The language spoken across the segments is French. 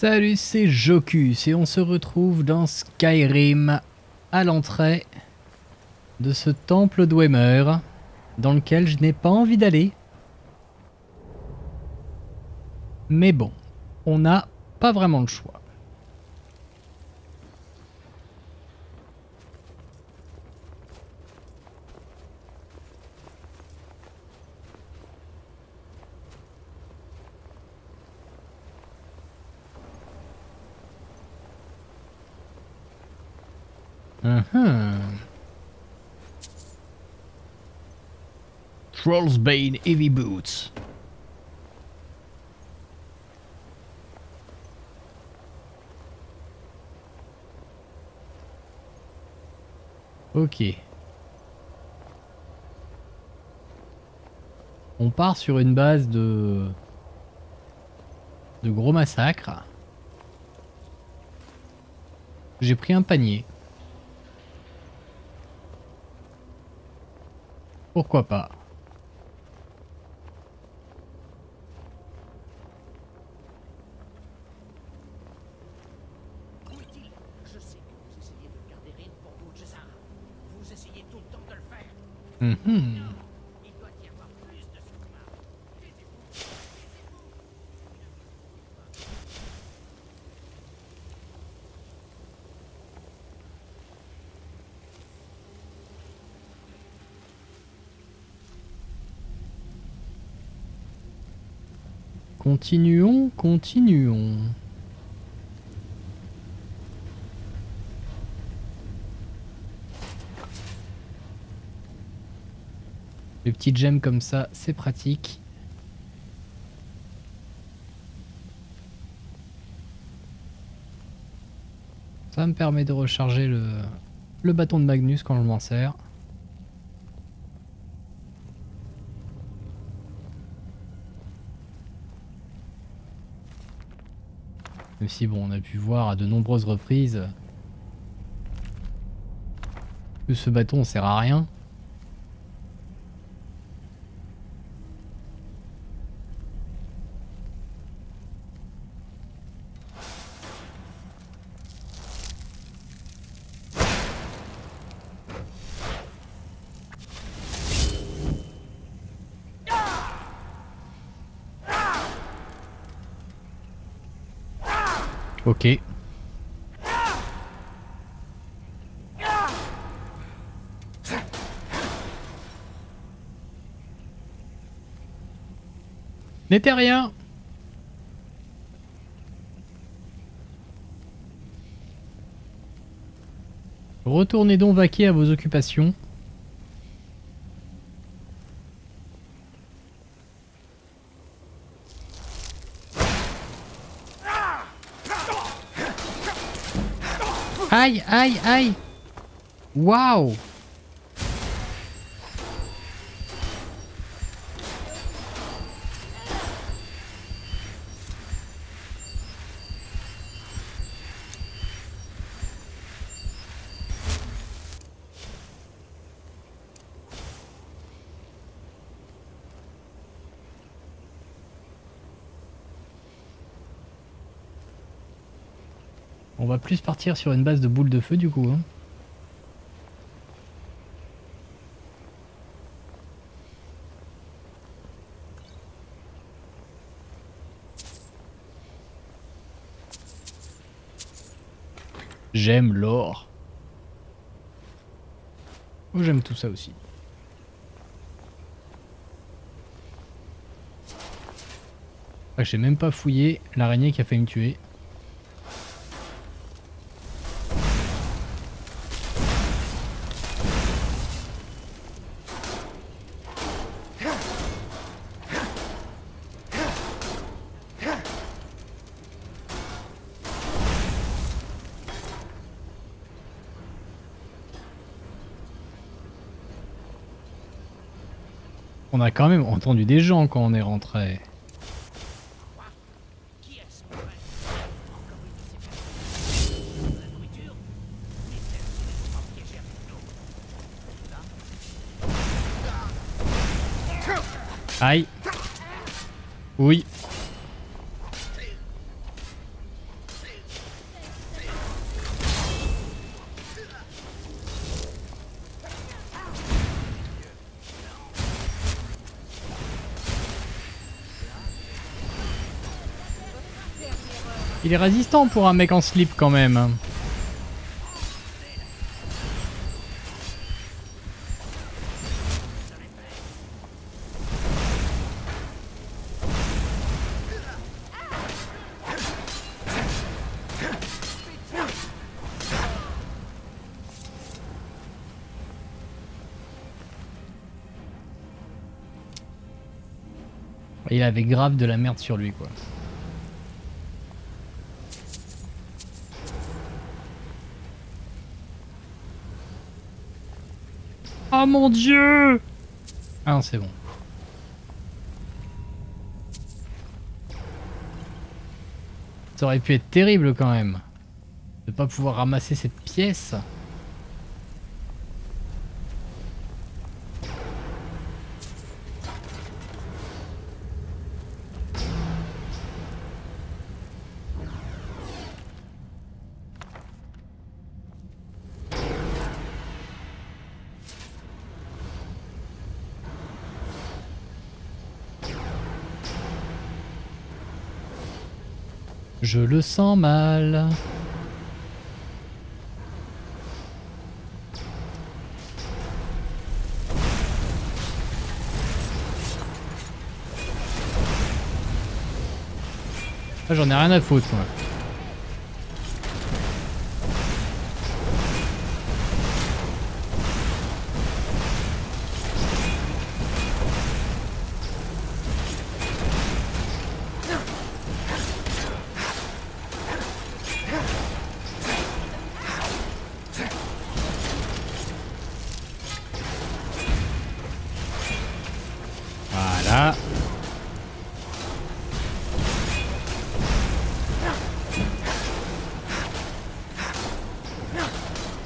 Salut, c'est Jocus et on se retrouve dans Skyrim à l'entrée de ce temple Dwemer dans lequel je n'ai pas envie d'aller. Mais bon, on n'a pas vraiment le choix. Trollsbane Heavy Boots. Ok. On part sur une base de gros massacres. J'ai pris un panier. Pourquoi pas ? Continuons. Les petites gemmes comme ça, c'est pratique. Ça me permet de recharger le bâton de Magnus quand je m'en sers. Même si bon, on a pu voir à de nombreuses reprises que ce bâton sert à rien. Ok. N'était rien. Retournez donc vaquer à vos occupations. Aïe, aïe, aïe. Waouh. On va plus partir sur une base de boules de feu du coup. Hein. J'aime l'or. Oh, j'aime tout ça aussi. Ah, j'ai même pas fouillé l'araignée qui a failli me tuer. On a quand même entendu des gens quand on est rentré. Aïe. Oui. Il est résistant pour un mec en slip quand même. Il avait grave de la merde sur lui quoi. Oh mon dieu! Ah non c'est bon. Ça aurait pu être terrible quand même. De pas pouvoir ramasser cette pièce. Je le sens mal. Ah, j'en ai rien à foutre, moi.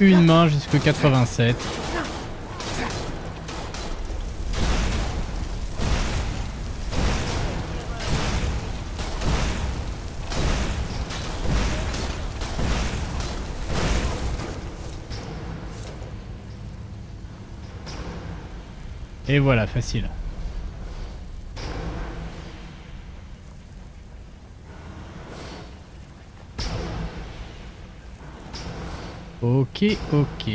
Une main jusqu'au 87. Et voilà, facile. Ok, ok.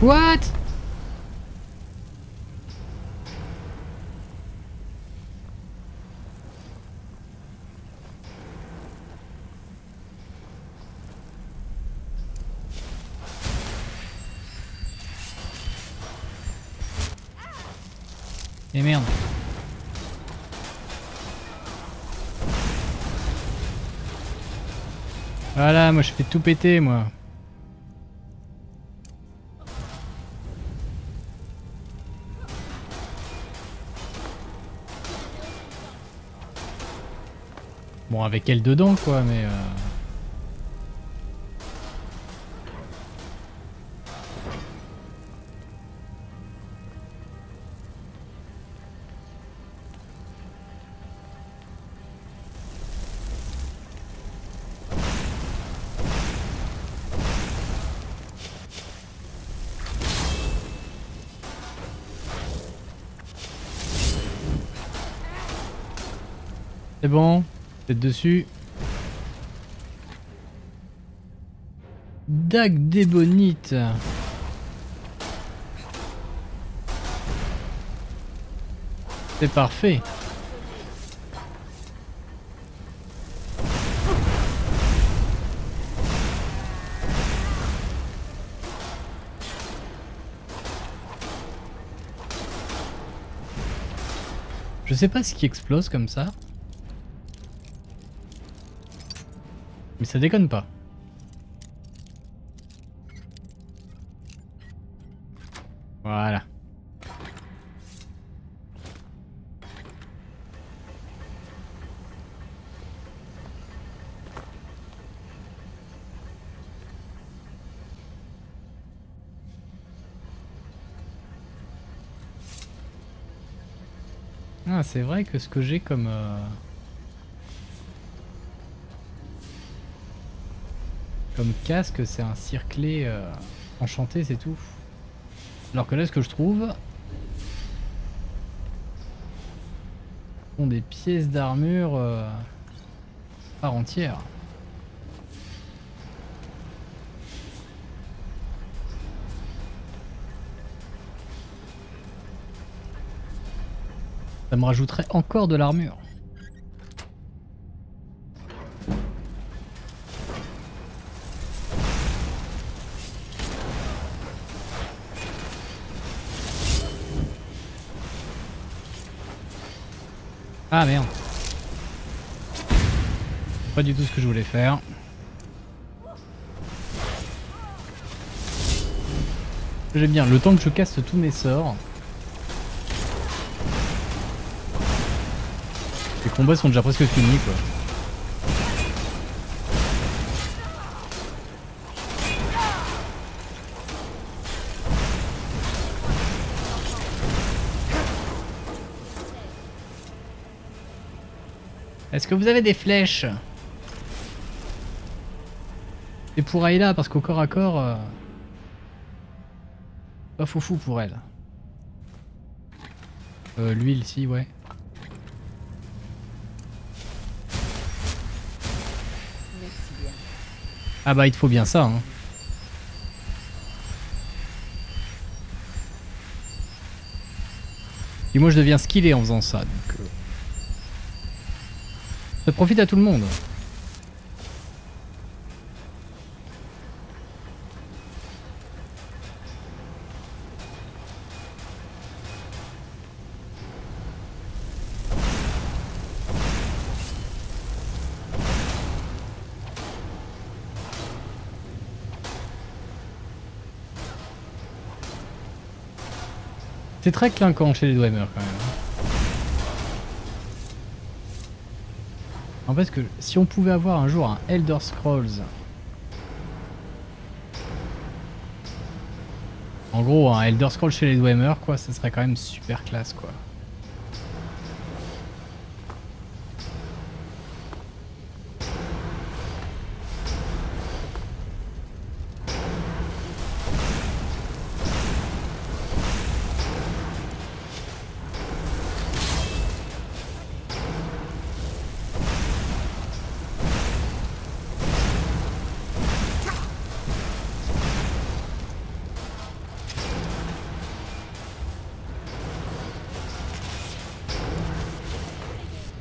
What? Et merde. Voilà, moi je fais tout péter, moi. Bon, avec elle dedans, quoi, mais... C'est bon, tête dessus. Dague débonite. C'est parfait. Je sais pas ce qui explose comme ça. Mais ça déconne pas. Voilà. Ah, c'est vrai que ce que j'ai comme... Comme casque, c'est un circlet enchanté, c'est tout. Alors que là, ce que je trouve, ont des pièces d'armure par entière. Ça me rajouterait encore de l'armure. Ah merde. Pas du tout ce que je voulais faire. J'aime bien le temps que je casse tous mes sorts. Les combats sont déjà presque finis quoi. Est-ce que vous avez des flèches? C'est pour Aela parce qu'au corps à corps... Pas foufou pour elle. L'huile si, ouais. Merci bien. Ah bah il te faut bien ça. Hein. Et moi je deviens skillé en faisant ça. Donc, ça profite à tout le monde. C'est très clinquant chez les Dwemer quand même. En fait, que si on pouvait avoir un jour un Elder Scrolls, en gros un Elder Scrolls chez les Dwemer quoi, ça serait quand même super classe quoi.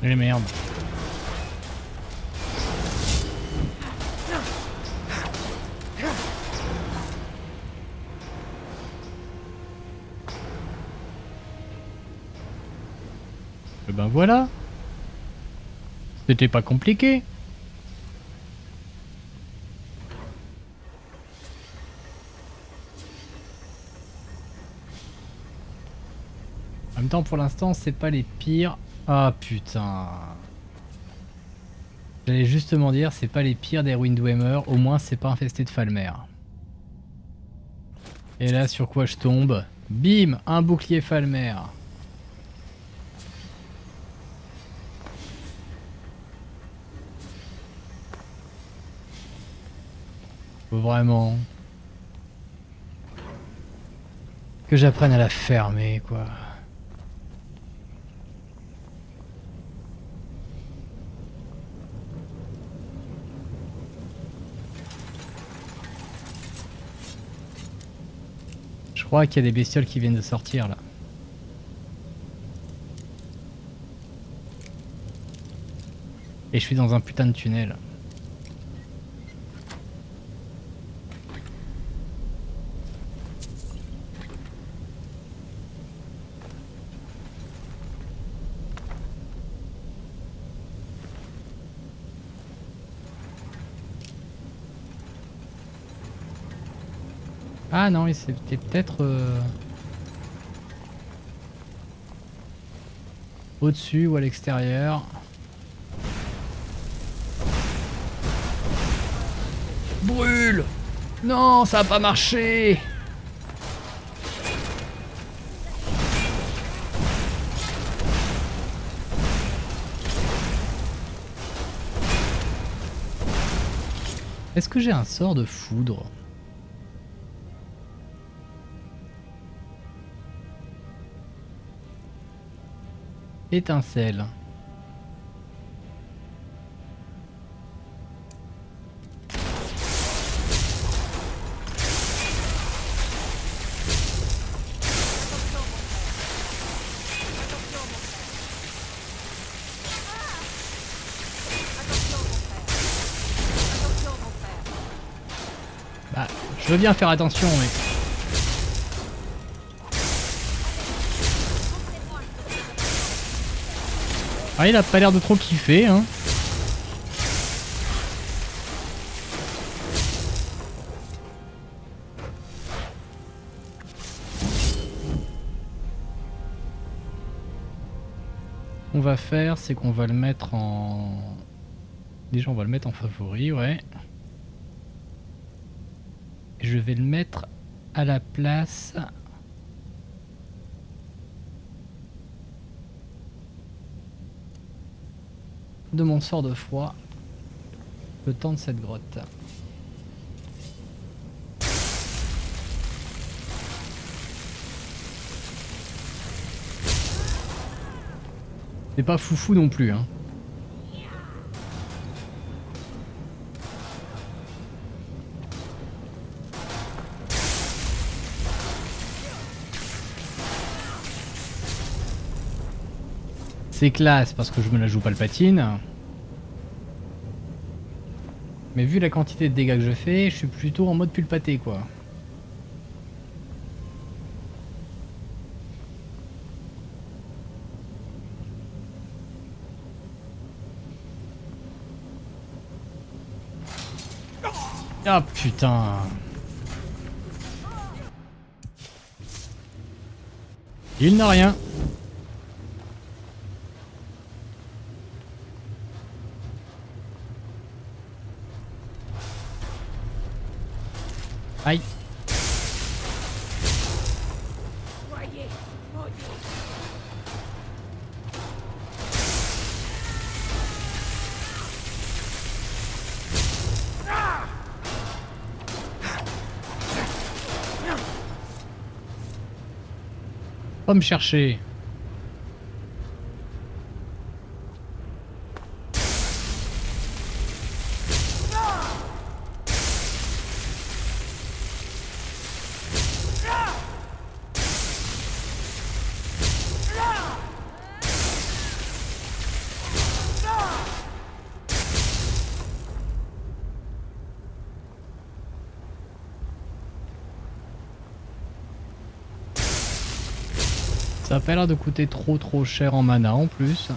Les merdes. Et ben voilà. C'était pas compliqué. En même temps, pour l'instant, c'est pas les pires. Ah putain. J'allais justement dire, c'est pas les pires des ruines Dwemer, au moins c'est pas infesté de Falmer. Et là sur quoi je tombe? Bim, un bouclier Falmer. Vraiment. Que j'apprenne à la fermer quoi. Je crois qu'il y a des bestioles qui viennent de sortir là. Et je suis dans un putain de tunnel. Ah non, c'était peut-être au-dessus ou à l'extérieur. Brûle! Non, ça a pas marché! Est-ce que j'ai un sort de foudre ? Étincelle. Ah, je veux bien faire attention, mais... Ah, il a pas l'air de trop kiffer, hein. On va faire, c'est qu'on va le mettre en... Déjà on va le mettre en favori, ouais. Et je vais le mettre à la place... de mon sort de froid, le temps de cette grotte. C'est pas foufou non plus, hein. C'est classe parce que je me la joue Palpatine. Mais vu la quantité de dégâts que je fais, je suis plutôt en mode pulpaté, quoi. Ah putain! Il n'a rien! Aïe! Pas me chercher. Ça a pas l'air de coûter trop cher en mana en plus.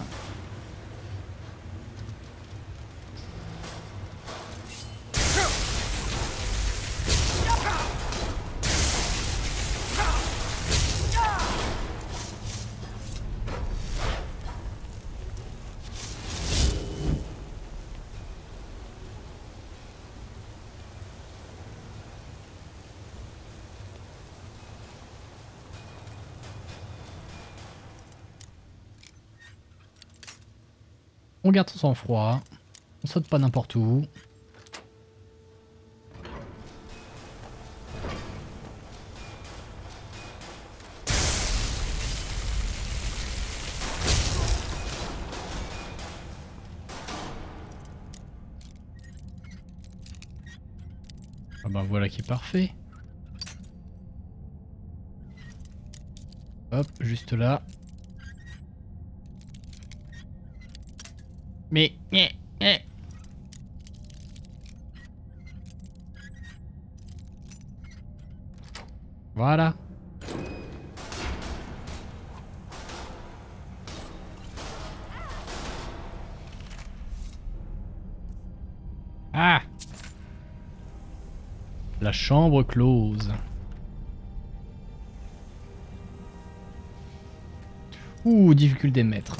On garde son sang-froid, on saute pas n'importe où. Ah ben voilà qui est parfait. Hop, juste là. Mais... Voilà. Ah! La chambre close. Ouh, difficulté maître.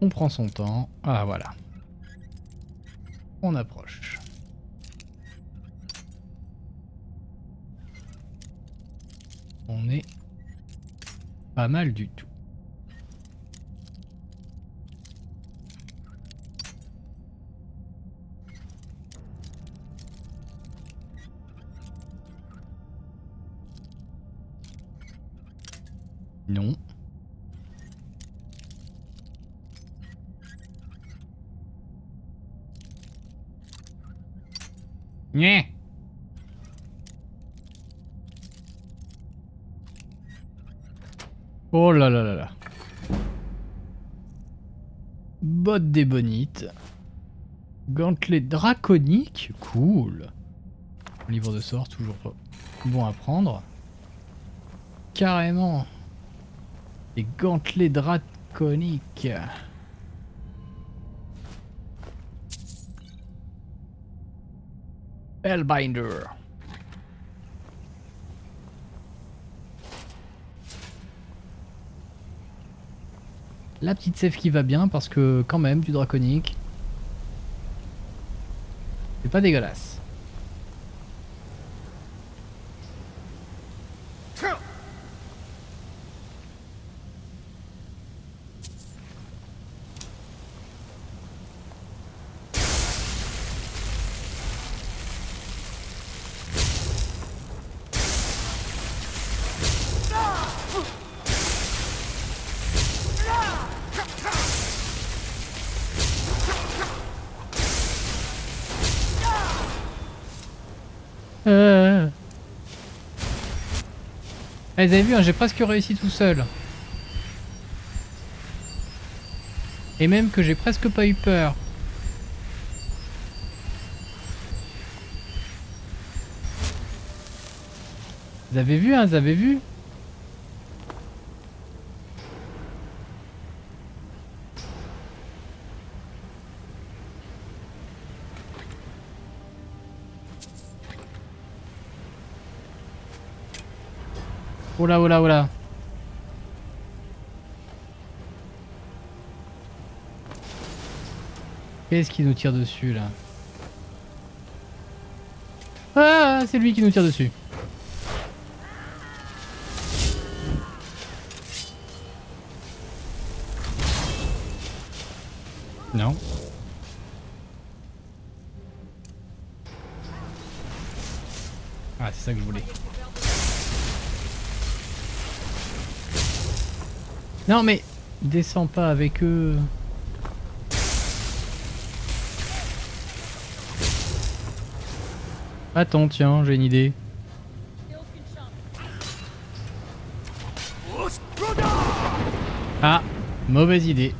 On prend son temps. Ah voilà. On approche. On est pas mal du tout. Non. Oh là là là là. bottes d'ébonite. Gantelet draconique, cool. Livre de sort, toujours bon à prendre. Carrément. Des gantelets draconiques. Hellbinder. La petite sève qui va bien parce que quand même du draconique. C'est pas dégueulasse. Ah, vous avez vu, hein, j'ai presque réussi tout seul. Et même que j'ai presque pas eu peur. Vous avez vu, hein, vous avez vu. Oh là, oh là, oh là. Qu'est-ce qui nous tire dessus là? Ah, c'est lui qui nous tire dessus. Non. Ah, c'est ça que je voulais. Non mais, descends pas avec eux. Attends, tiens, j'ai une idée. Ah, mauvaise idée.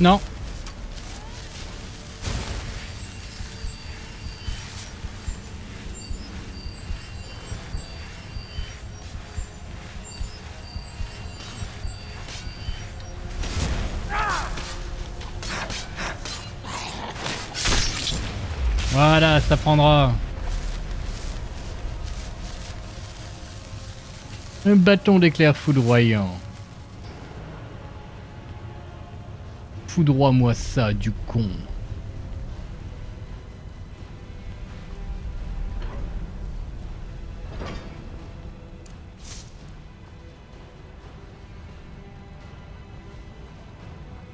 Non. Voilà, ça prendra. Un bâton d'éclair foudroyant. Foudroie-moi ça, du con.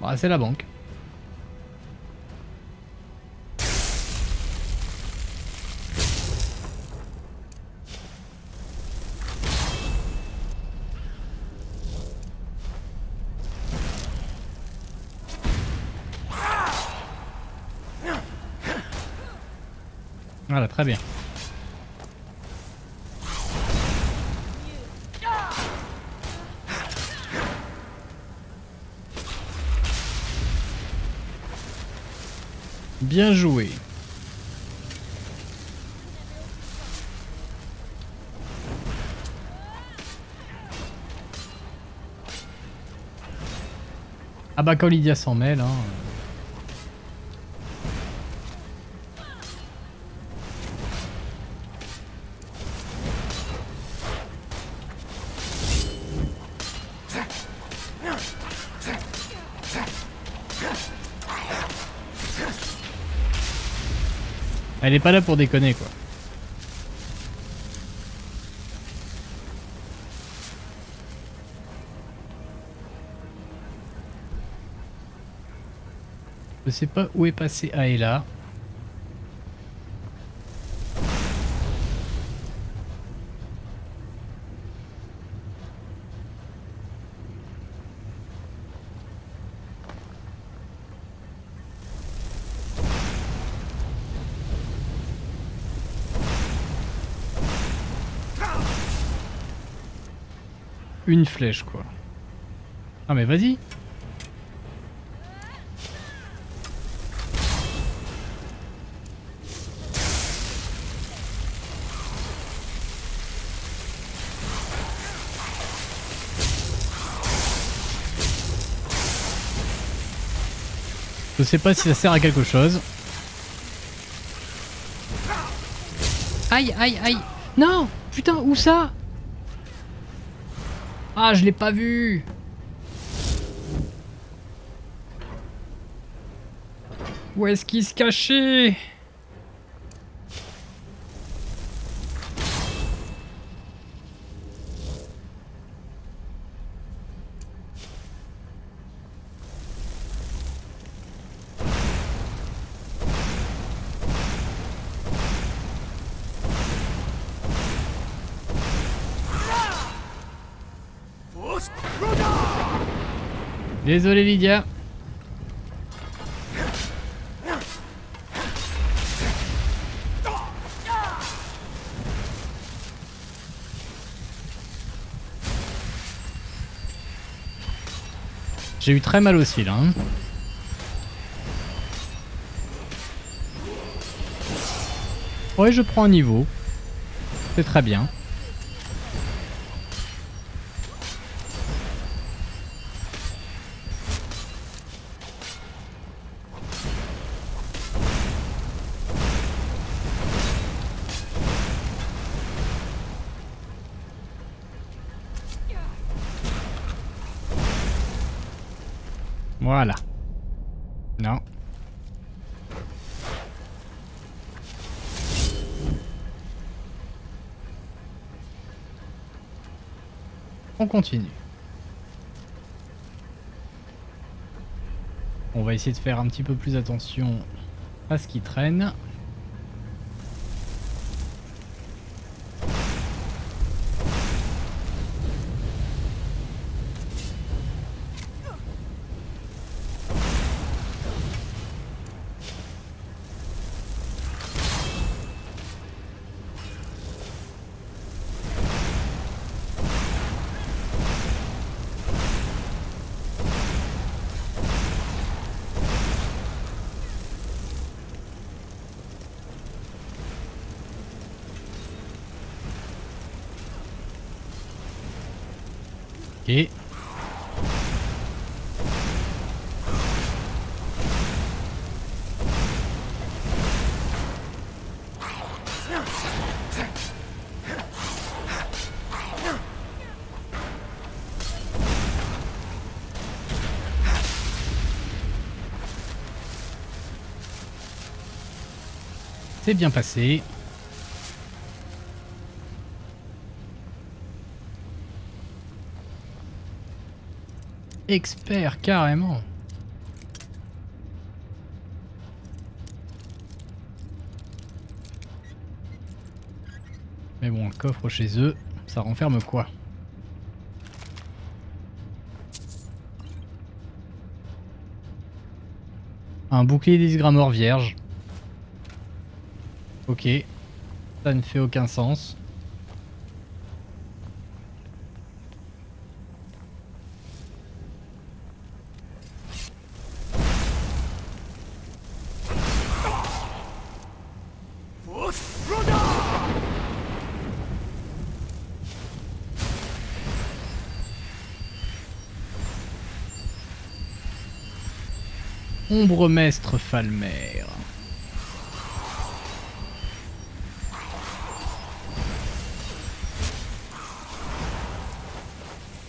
Bah, c'est la banque. Voilà, très bien. Bien joué. Ah bah quand Lydia s'en mêle, hein. Elle est pas là pour déconner quoi. Je sais pas où est passé Aela. Une flèche quoi. Ah mais vas-y. Je sais pas si ça sert à quelque chose. Aïe aïe aïe. Non putain où ça? Ah, je l'ai pas vu. Où est-ce qu'il se cachait? Désolé Lydia. J'ai eu très mal aussi là. Hein. Ouais, je prends un niveau. C'est très bien. Voilà. Non. On continue. On va essayer de faire un petit peu plus attention à ce qui traîne. C'est bien passé. Expert carrément. Mais bon, le coffre chez eux, ça renferme quoi? Un bouclier 10 grammeurs vierge. Ok, ça ne fait aucun sens. Ombremestre Falmer.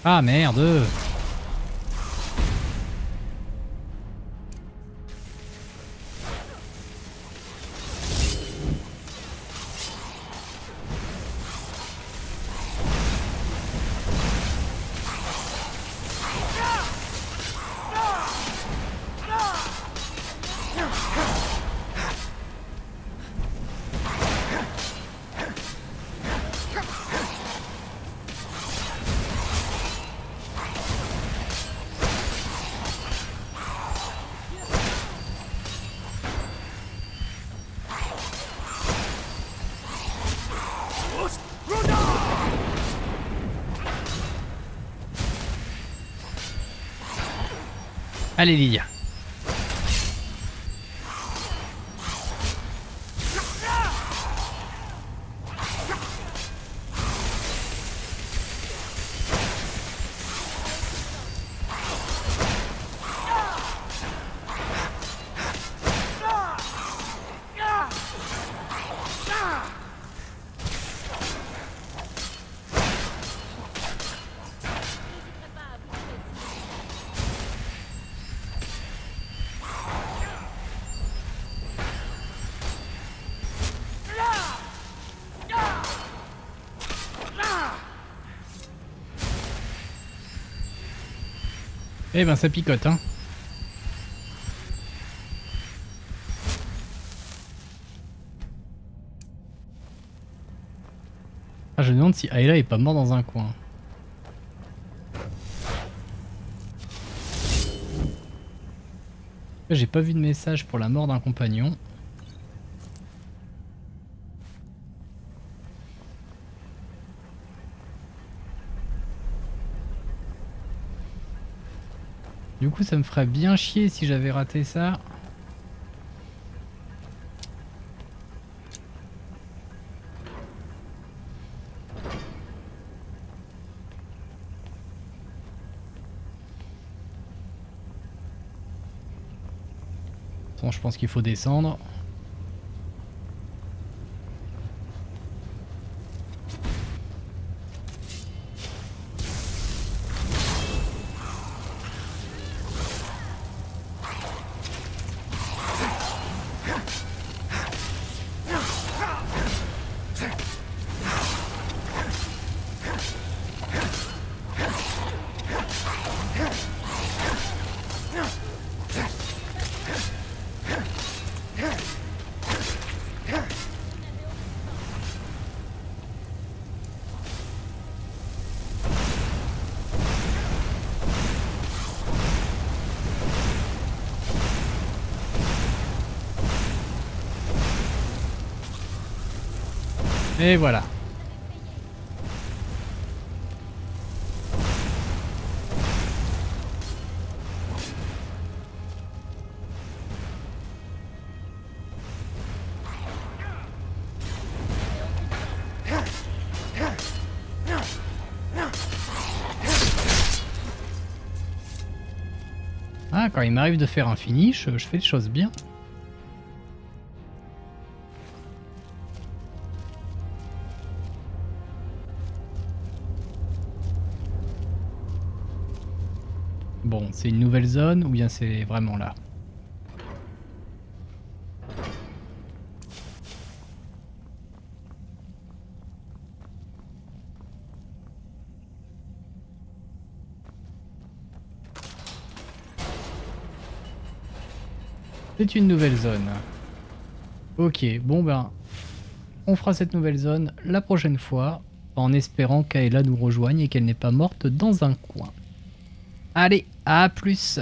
Ah merde. Allez Lydia. Eh ben ça picote hein. Ah, je me demande si Aela est pas mort dans un coin. J'ai pas vu de message pour la mort d'un compagnon. Du coup ça me ferait bien chier si j'avais raté ça. Bon, je pense qu'il faut descendre. Et voilà. Ah, quand il m'arrive de faire un finish, je fais les choses bien. Bon, c'est une nouvelle zone ou bien c'est vraiment là? C'est une nouvelle zone. Ok, bon ben, on fera cette nouvelle zone la prochaine fois, en espérant qu'Aela nous rejoigne et qu'elle n'est pas morte dans un coin. Allez, à plus!